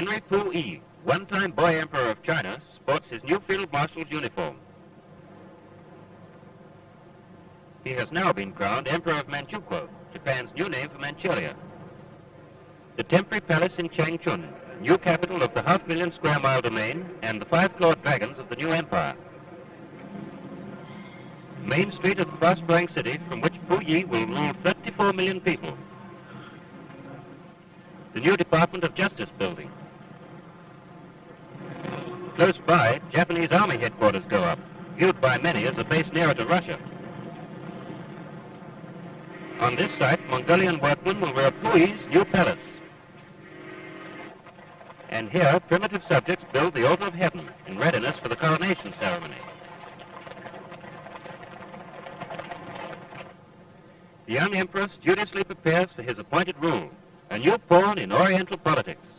Henry Puyi, one-time boy emperor of China, sports his new field marshal's uniform. He has now been crowned Emperor of Manchukuo, Japan's new name for Manchuria. The temporary palace in Changchun, new capital of the half-million square mile domain, and the five-clawed dragons of the new empire. Main street of the fast-growing city from which Puyi will rule 34 million people. The new Department of Justice building. Close by, Japanese Army headquarters go up, viewed by many as a base nearer to Russia. On this site, Mongolian workmen will wear Puyi's new palace. And here, primitive subjects build the altar of heaven in readiness for the coronation ceremony. The young emperor studiously prepares for his appointed rule, a new pawn in Oriental politics.